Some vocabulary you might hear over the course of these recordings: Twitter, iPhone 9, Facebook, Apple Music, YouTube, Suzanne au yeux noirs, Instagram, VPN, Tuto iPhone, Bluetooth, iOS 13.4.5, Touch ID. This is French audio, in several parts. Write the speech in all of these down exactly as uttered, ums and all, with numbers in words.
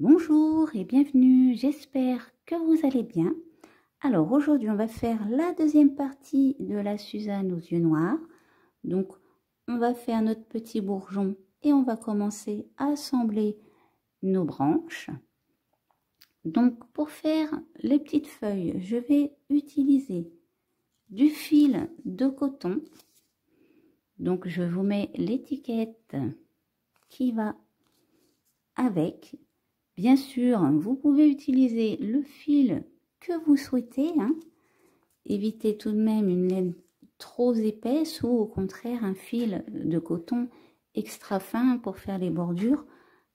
Bonjour et bienvenue, j'espère que vous allez bien. Alors aujourd'hui on va faire la deuxième partie de la Suzanne aux yeux noirs. Donc on va faire notre petit bourgeon et on va commencer à assembler nos branches. Donc pour faire les petites feuilles, je vais utiliser du fil de coton. Donc je vous mets l'étiquette qui va avec. Bien sûr, vous pouvez utiliser le fil que vous souhaitez, hein. Évitez tout de même une laine trop épaisse ou au contraire un fil de coton extra fin pour faire les bordures,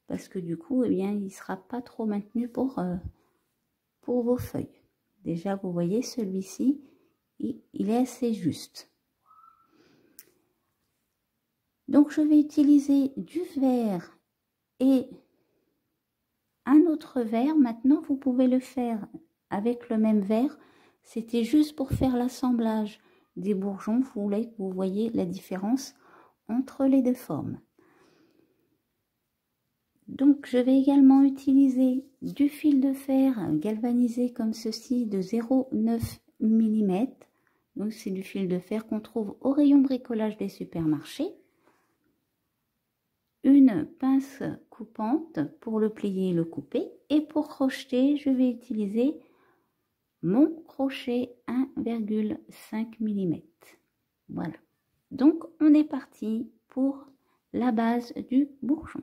parce que du coup, eh bien, il ne sera pas trop maintenu pour, euh, pour vos feuilles. Déjà, vous voyez, celui-ci, il, il est assez juste. Donc, je vais utiliser du verre et un autre verre. Maintenant vous pouvez le faire avec le même verre, c'était juste pour faire l'assemblage des bourgeons. Vous voyez la différence entre les deux formes. Donc je vais également utiliser du fil de fer galvanisé comme ceci de zéro neuf millimètres. Donc c'est du fil de fer qu'on trouve au rayon bricolage des supermarchés. Une pince coupante pour le plier et le couper, et pour crocheter je vais utiliser mon crochet un virgule cinq millimètres. Voilà, donc on est parti pour la base du bourgeon.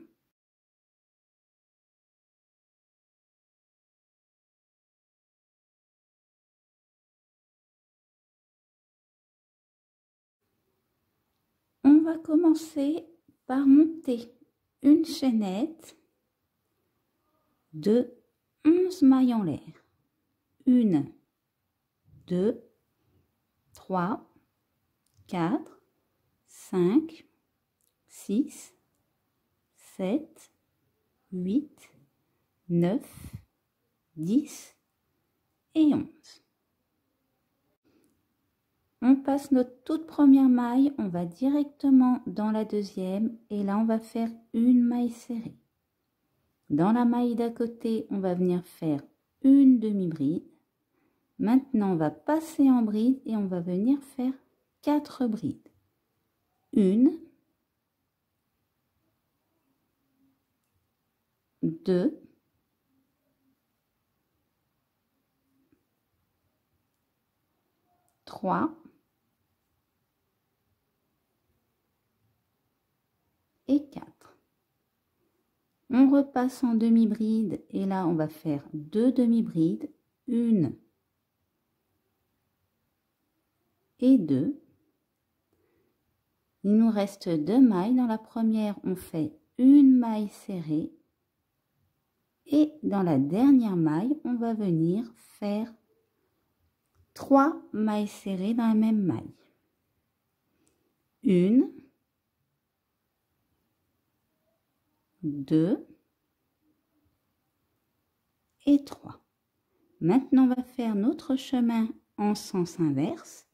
On va commencer par monter une chaînette de onze mailles en l'air. une, deux, trois, quatre, cinq, six, sept, huit, neuf, dix et onze. On passe notre toute première maille, on va directement dans la deuxième et là on va faire une maille serrée. Dans la maille d'à côté, on va venir faire une demi-bride. Maintenant, on va passer en bride et on va venir faire quatre brides. une, deux, trois. Et quatre. On repasse en demi-bride et là on va faire deux demi-brides, une et deux. Il nous reste deux mailles. Dans la première on fait une maille serrée et dans la dernière maille on va venir faire trois mailles serrées dans la même maille. une, deux et trois. Maintenant on va faire notre chemin en sens inverse.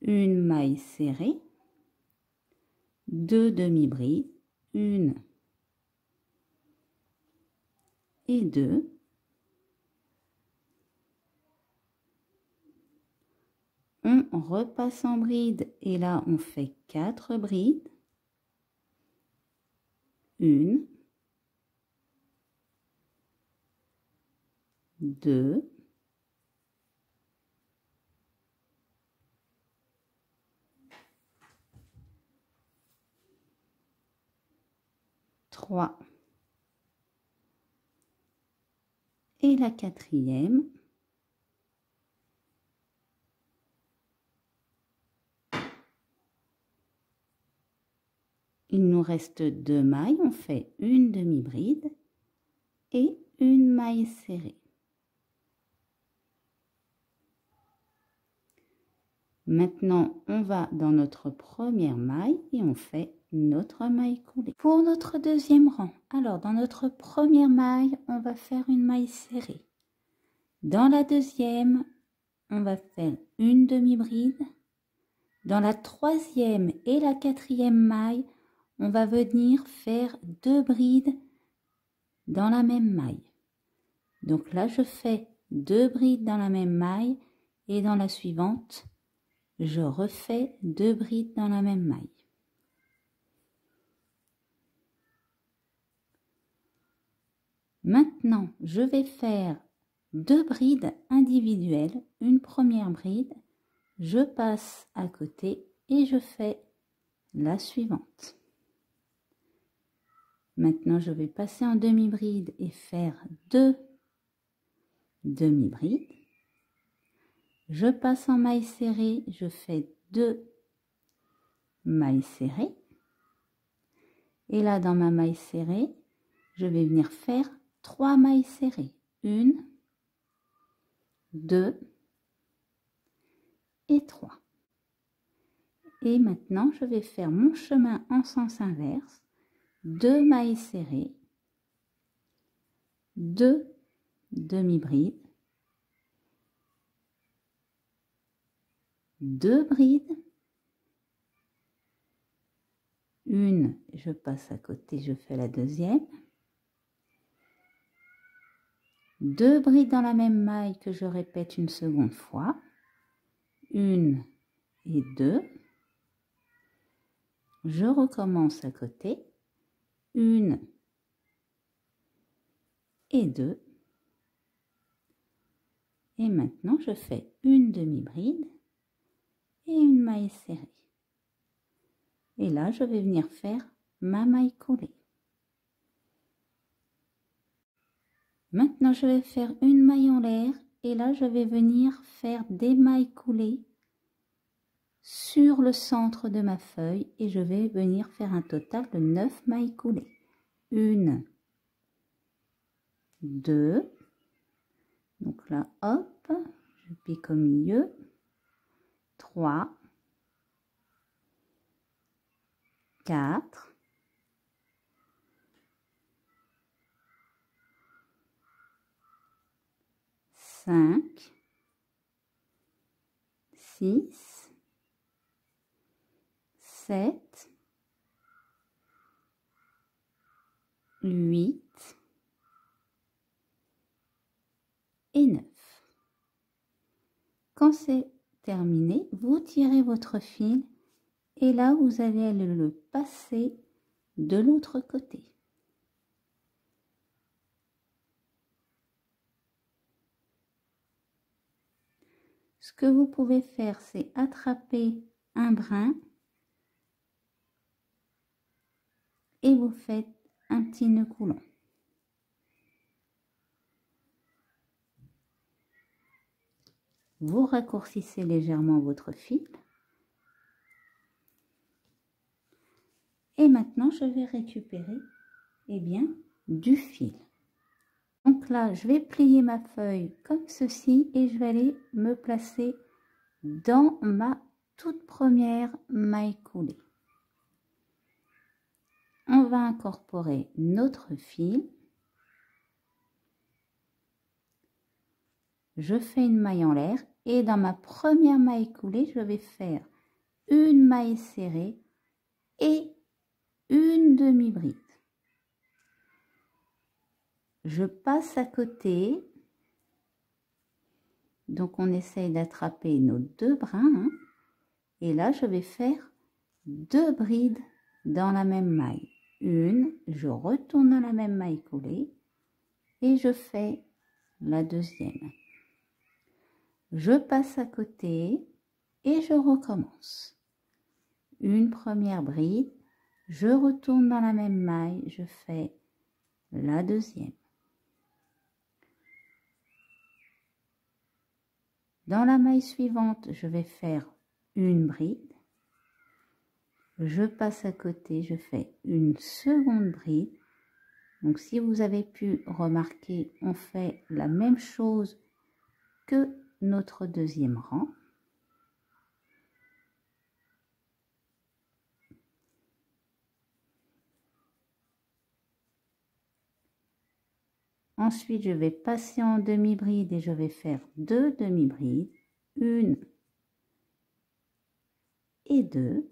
Une maille serrée, deux demi-brides, une et deux, on repasse en bride et là on fait quatre brides, une, deux, trois, et la quatrième, il nous reste deux mailles, on fait une demi-bride et une maille serrée. Maintenant, on va dans notre première maille et on fait notre maille coulée. Pour notre deuxième rang, alors dans notre première maille, on va faire une maille serrée. Dans la deuxième, on va faire une demi-bride. Dans la troisième et la quatrième maille, on va venir faire deux brides dans la même maille. Donc là, je fais deux brides dans la même maille et dans la suivante, je refais deux brides dans la même maille. Maintenant, je vais faire deux brides individuelles. Une première bride, je passe à côté et je fais la suivante. Maintenant, je vais passer en demi-bride et faire deux demi-brides. Je passe en maille serrée, je fais deux mailles serrées. Et là, dans ma maille serrée, je vais venir faire trois mailles serrées. Une, deux et trois. Et maintenant, je vais faire mon chemin en sens inverse. deux mailles serrées, deux demi-brides, deux brides, une, je passe à côté, je fais la deuxième, deux brides dans la même maille que je répète une seconde fois, une et deux, je recommence à côté, une et deux. Et maintenant, je fais une demi-bride et une maille serrée. Et là, je vais venir faire ma maille collée. Maintenant, je vais faire une maille en l'air. Et là, je vais venir faire des mailles coulées sur le centre de ma feuille et je vais venir faire un total de neuf mailles coulées. Une, deux, donc là hop, je pique au milieu, trois, quatre, cinq, six, sept, huit et neuf. Quand c'est terminé, vous tirez votre fil et là vous allez le passer de l'autre côté. Ce que vous pouvez faire, c'est attraper un brin et vous faites un petit nœud coulant. Vous raccourcissez légèrement votre fil. Et maintenant, je vais récupérer eh bien, du fil. Donc là, je vais plier ma feuille comme ceci et je vais aller me placer dans ma toute première maille coulée. On va incorporer notre fil. Je fais une maille en l'air et dans ma première maille coulée, je vais faire une maille serrée et une demi-bride. Je passe à côté. Donc on essaye d'attraper nos deux brins. Hein, et là, je vais faire deux brides dans la même maille. Une, je retourne dans la même maille coulée et je fais la deuxième. Je passe à côté et je recommence. Une première bride, je retourne dans la même maille, je fais la deuxième. Dans la maille suivante, je vais faire une bride. Je passe à côté, je fais une seconde bride. Donc si vous avez pu remarquer, on fait la même chose que notre deuxième rang. Ensuite, je vais passer en demi-bride et je vais faire deux demi-brides, une et deux.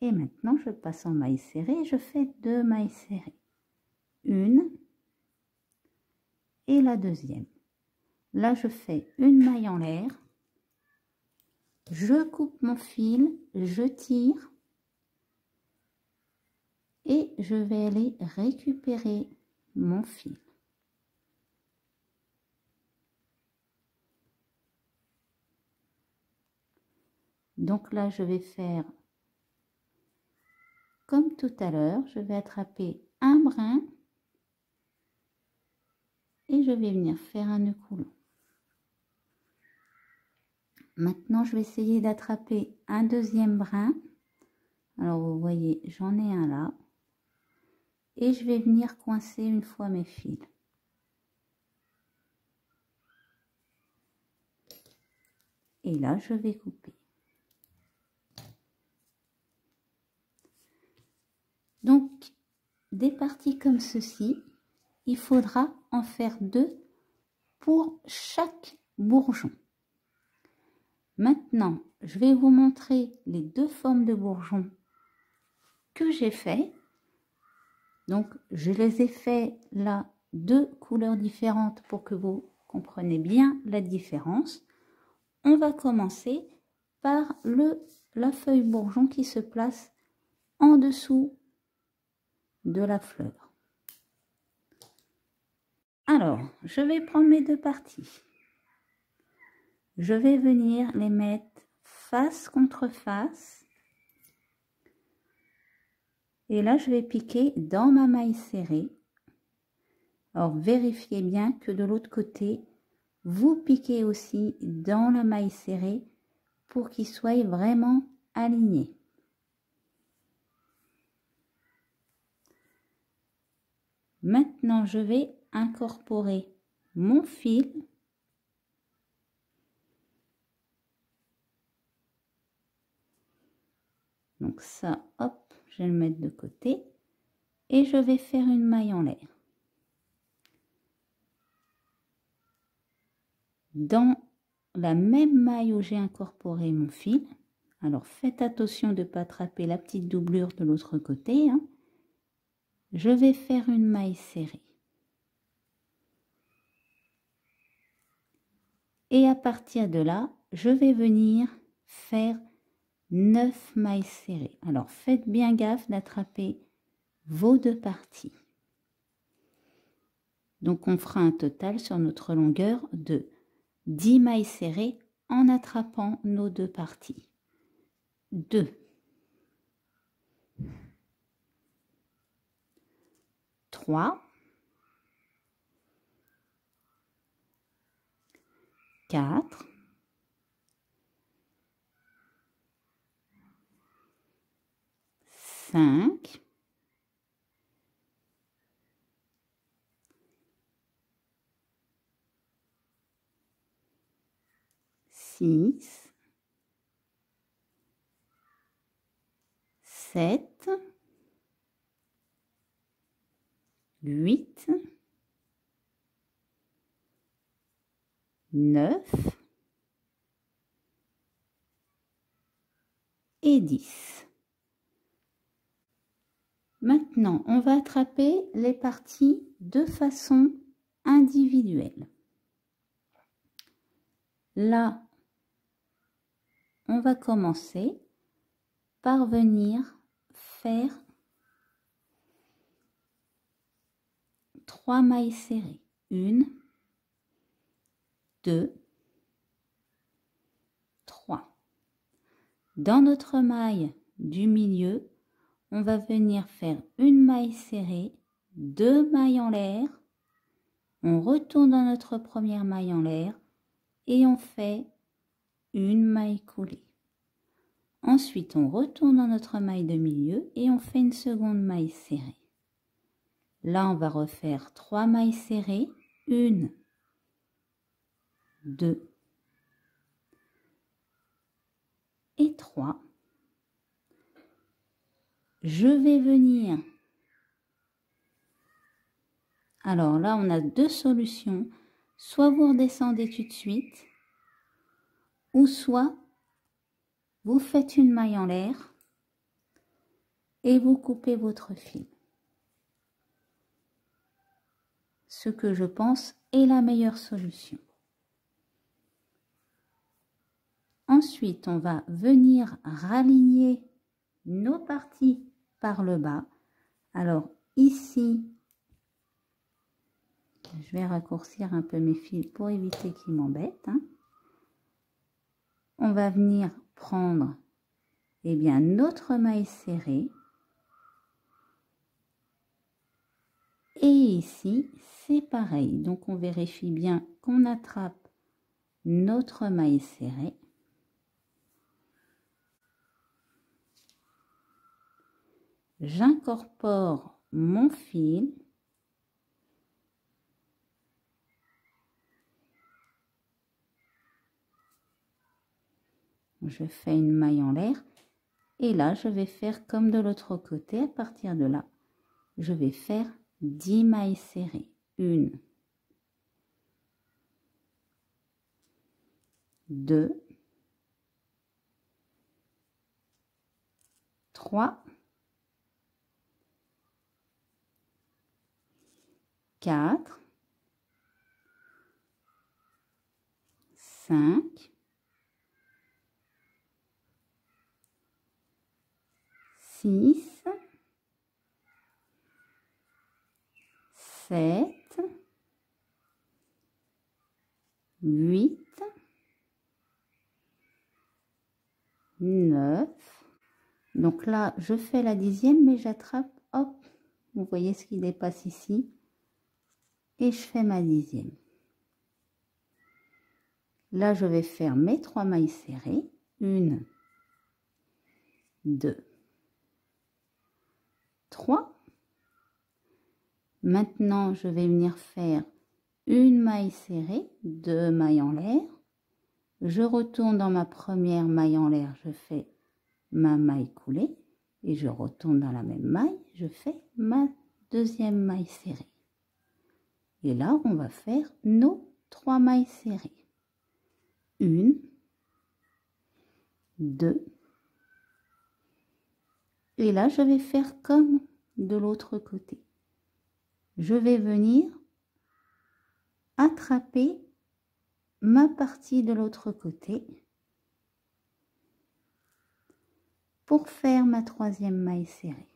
Et maintenant, je passe en maille serrée, je fais deux mailles serrées. Une et la deuxième. Là, je fais une maille en l'air, je coupe mon fil, je tire et je vais aller récupérer mon fil. Donc là, je vais faire comme tout à l'heure, je vais attraper un brin et je vais venir faire un nœud coulant. Maintenant, je vais essayer d'attraper un deuxième brin. Alors, vous voyez, j'en ai un là. Et je vais venir coincer une fois mes fils. Et là, je vais couper. Donc, des parties comme ceci, il faudra en faire deux pour chaque bourgeon. Maintenant, je vais vous montrer les deux formes de bourgeons que j'ai fait. Donc, je les ai fait là, deux couleurs différentes pour que vous compreniez bien la différence. On va commencer par le, la feuille bourgeon qui se place en dessous de la fleur. Alors, je vais prendre mes deux parties. Je vais venir les mettre face contre face. Et là, je vais piquer dans ma maille serrée. Alors, vérifiez bien que de l'autre côté, vous piquez aussi dans la maille serrée pour qu'ils soient vraiment alignés. Maintenant, je vais incorporer mon fil. Donc ça, hop, je vais le mettre de côté et je vais faire une maille en l'air. Dans la même maille où j'ai incorporé mon fil, alors faites attention de ne pas attraper la petite doublure de l'autre côté, hein, je vais faire une maille serrée. Et à partir de là, je vais venir faire neuf mailles serrées. Alors faites bien gaffe d'attraper vos deux parties. Donc on fera un total sur notre longueur de dix mailles serrées en attrapant nos deux parties. trois, quatre, cinq, six, sept, huit, neuf et dix. Maintenant, on va attraper les parties de façon individuelle. Là, on va commencer par venir faire trois mailles serrées. une, deux, trois. Dans notre maille du milieu, on va venir faire une maille serrée, deux mailles en l'air. On retourne dans notre première maille en l'air et on fait une maille coulée. Ensuite, on retourne dans notre maille de milieu et on fait une seconde maille serrée. Là, on va refaire trois mailles serrées. une, deux et trois. Je vais venir. Alors là, on a deux solutions. Soit vous redescendez tout de suite, ou soit vous faites une maille en l'air et vous coupez votre fil. ce que je pense est la meilleure solution. Ensuite, on va venir raligner nos parties par le bas. Alors ici, je vais raccourcir un peu mes fils pour éviter qu'ils m'embêtent. Hein. On va venir prendre eh bien, notre maille serrée. Et ici, c'est pareil. Donc, on vérifie bien qu'on attrape notre maille serrée. J'incorpore mon fil. Je fais une maille en l'air. Et là, je vais faire comme de l'autre côté. À partir de là, je vais faire dix mailles serrées. Une, deux, trois, quatre, cinq, six, sept, huit, neuf. Donc là, je fais la dixième, mais j'attrape, hop, vous voyez ce qui dépasse ici. Et je fais ma dixième. Là, je vais faire mes trois mailles serrées. Une, deux, trois. Maintenant, je vais venir faire une maille serrée, deux mailles en l'air. Je retourne dans ma première maille en l'air, je fais ma maille coulée. Et je retourne dans la même maille, je fais ma deuxième maille serrée. Et là, on va faire nos trois mailles serrées. Une, deux. Et là, je vais faire comme de l'autre côté. Je vais venir attraper ma partie de l'autre côté pour faire ma troisième maille serrée.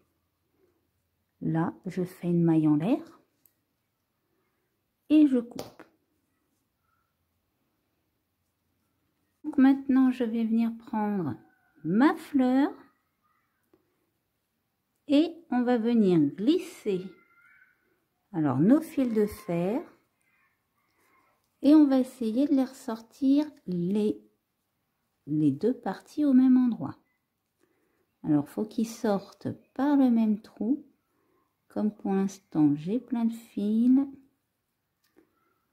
Là, je fais une maille en l'air et je coupe. Donc maintenant, je vais venir prendre ma fleur et on va venir glisser. Alors, nos fils de fer, et on va essayer de les ressortir les, les deux parties au même endroit. Alors, il faut qu'ils sortent par le même trou. Comme pour l'instant, j'ai plein de fils.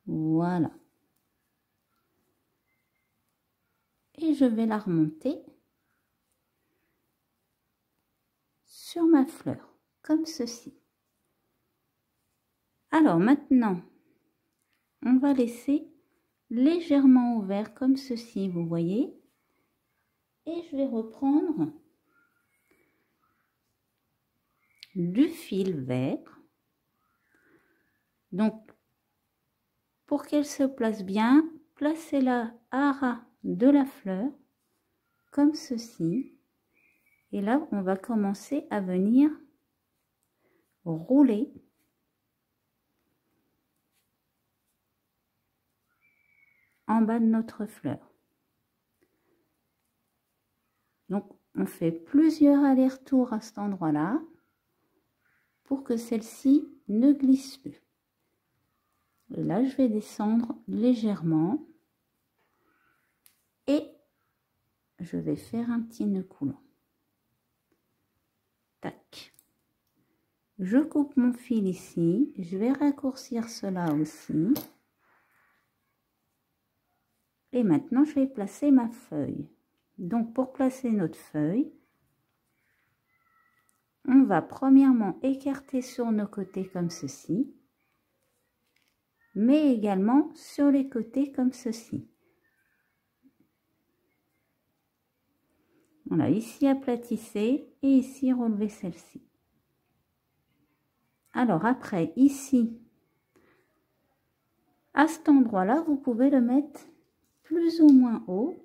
Voilà. Et je vais la remonter sur ma fleur, comme ceci. Alors maintenant, on va laisser légèrement ouvert comme ceci, vous voyez. Et je vais reprendre du fil vert. Donc, pour qu'elle se place bien, placez-la à ras de la fleur, comme ceci. Et là, on va commencer à venir rouler. En bas de notre fleur. Donc on fait plusieurs allers-retours à cet endroit là pour que celle-ci ne glisse plus. Et là je vais descendre légèrement et je vais faire un petit nœud coulant. Tac. Je coupe mon fil ici, je vais raccourcir cela aussi. Et maintenant, je vais placer ma feuille. Donc, pour placer notre feuille, on va premièrement écarter sur nos côtés comme ceci, mais également sur les côtés comme ceci. Voilà, ici aplatissez et ici relevez celle-ci. Alors après, ici, À cet endroit-là, vous pouvez le mettre plus ou moins haut.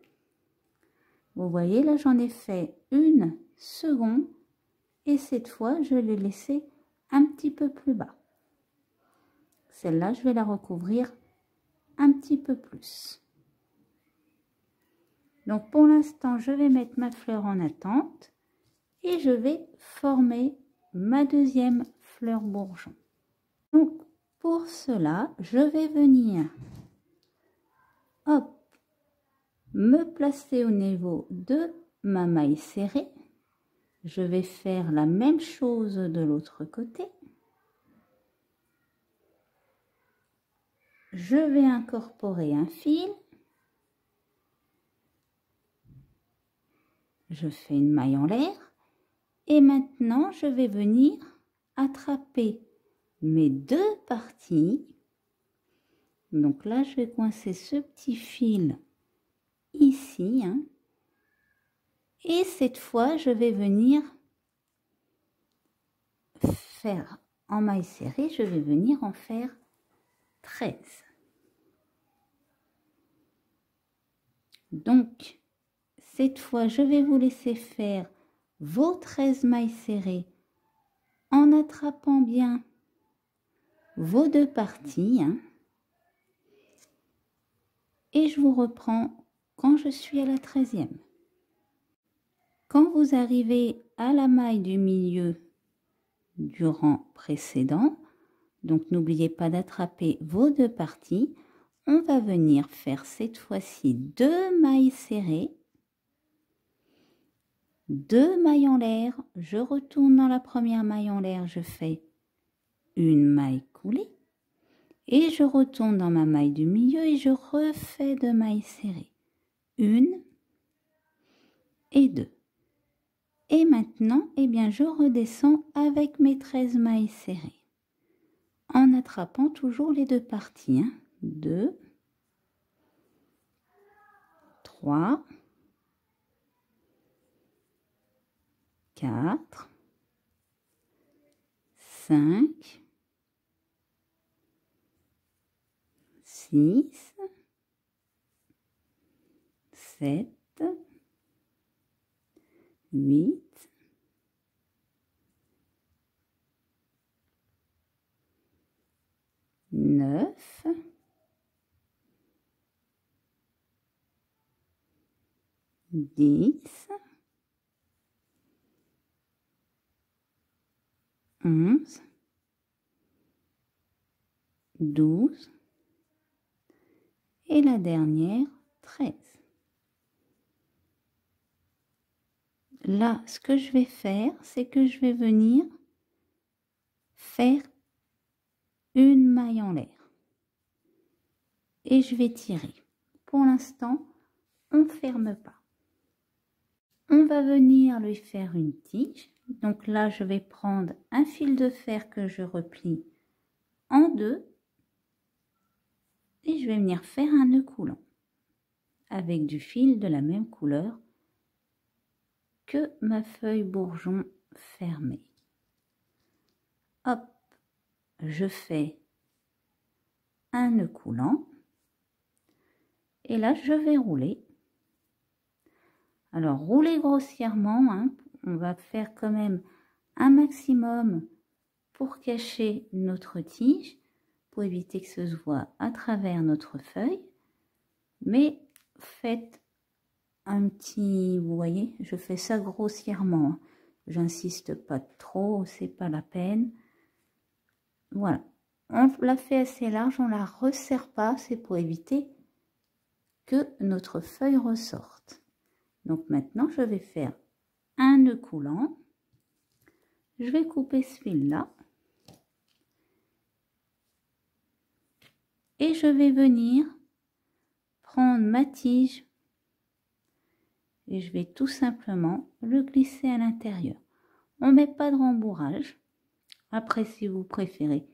Vous voyez, là, j'en ai fait une seconde. Et cette fois, je l'ai laissée un petit peu plus bas. Celle-là, je vais la recouvrir un petit peu plus. Donc, pour l'instant, je vais mettre ma fleur en attente. Et je vais former ma deuxième fleur bourgeon. Donc, pour cela, je vais venir, hop, me placer au niveau de ma maille serrée. Je vais faire la même chose de l'autre côté. Je vais incorporer un fil. Je fais une maille en l'air. Et maintenant, je vais venir attraper mes deux parties. Donc là, je vais coincer ce petit fil ici. Hein. Et cette fois, je vais venir faire en maille serrée, je vais venir en faire treize. Donc, cette fois, je vais vous laisser faire vos treize mailles serrées en attrapant bien vos deux parties, hein, et je vous reprends quand je suis à la treizième. Quand vous arrivez à la maille du milieu du rang précédent, donc n'oubliez pas d'attraper vos deux parties, on va venir faire cette fois-ci deux mailles serrées. Deux mailles en l'air, je retourne dans la première maille en l'air, je fais une maille coulée et je retourne dans ma maille du milieu et je refais deux mailles serrées, une et deux. Et maintenant, eh bien, je redescends avec mes treize mailles serrées en attrapant toujours les deux parties, hein. deux, trois, quatre, cinq, six, sept, huit, neuf, dix, onze, douze et la dernière, treize. Là, ce que je vais faire, c'est que je vais venir faire une maille en l'air et je vais tirer. Pour l'instant, on ne ferme pas. On va venir lui faire une tige. Donc là, je vais prendre un fil de fer que je replie en deux et je vais venir faire un nœud coulant avec du fil de la même couleur que ma feuille bourgeon fermée. Hop, je fais un nœud coulant et là, je vais rouler. Alors, roulez grossièrement, hein, on va faire quand même un maximum pour cacher notre tige, pour éviter que ce se voit à travers notre feuille. Mais faites un petit, vous voyez, je fais ça grossièrement. J'insiste pas trop, c'est pas la peine. Voilà, on la fait assez large, on la resserre pas, c'est pour éviter que notre feuille ressorte. Donc maintenant, je vais faire un nœud coulant, je vais couper ce fil là et je vais venir prendre ma tige et je vais tout simplement le glisser à l'intérieur. On ne met pas de rembourrage, après si vous préférez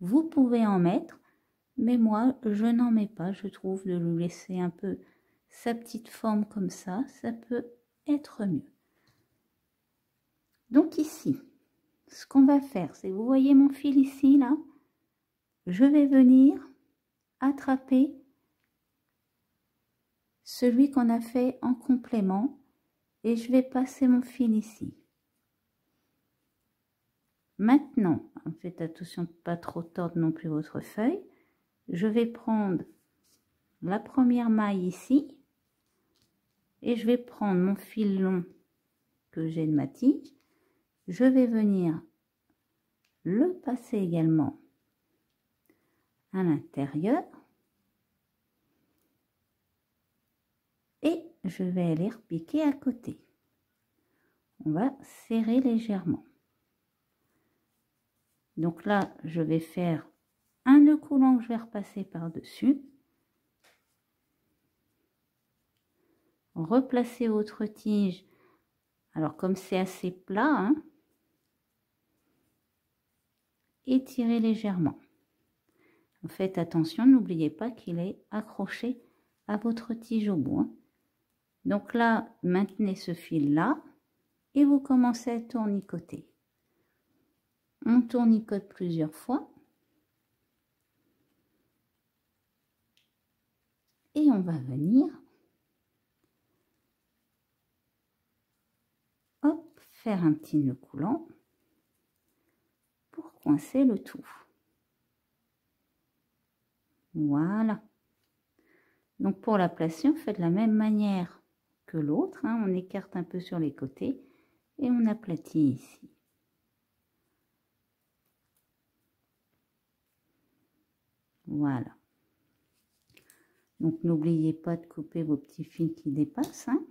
vous pouvez en mettre, mais moi je n'en mets pas, je trouve de lui laisser un peu sa petite forme comme ça, ça peut être mieux. Donc ici, ce qu'on va faire, c'est, vous voyez mon fil ici, là, je vais venir attraper celui qu'on a fait en complément et je vais passer mon fil ici. Maintenant, faites attention de ne pas trop tordre non plus votre feuille, je vais prendre la première maille ici et je vais prendre mon fil long que j'ai de ma tige, je vais venir le passer également à l'intérieur et je vais aller repiquer à côté. On va serrer légèrement. Donc là, je vais faire un nœud coulant que je vais repasser par-dessus, replacer votre tige. Alors comme c'est assez plat, hein, et tirer légèrement. Faites attention, n'oubliez pas qu'il est accroché à votre tige au bout. Hein. Donc là, maintenez ce fil là et vous commencez à tournicoter. On tournicote plusieurs fois et on va venir hop, faire un petit nœud coulant pour coincer le tout. Voilà. Donc pour la placer, on fait de la même manière que l'autre, hein, on écarte un peu sur les côtés et on aplatit ici. Voilà. Donc n'oubliez pas de couper vos petits fils qui dépassent. Hein.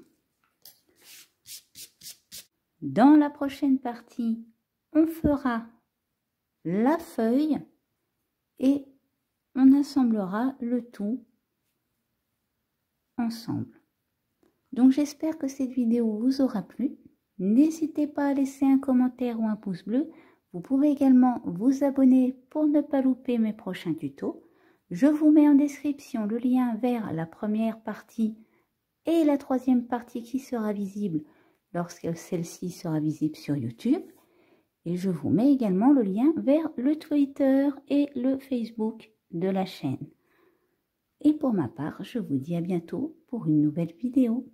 Dans la prochaine partie, on fera la feuille et on assemblera le tout ensemble. Donc j'espère que cette vidéo vous aura plu. N'hésitez pas à laisser un commentaire ou un pouce bleu. Vous pouvez également vous abonner pour ne pas louper mes prochains tutos. Je vous mets en description le lien vers la première partie et la troisième partie qui sera visible lorsque celle-ci sera visible sur YouTube. Et je vous mets également le lien vers le Twitter et le Facebook de la chaîne. Et pour ma part, je vous dis à bientôt pour une nouvelle vidéo.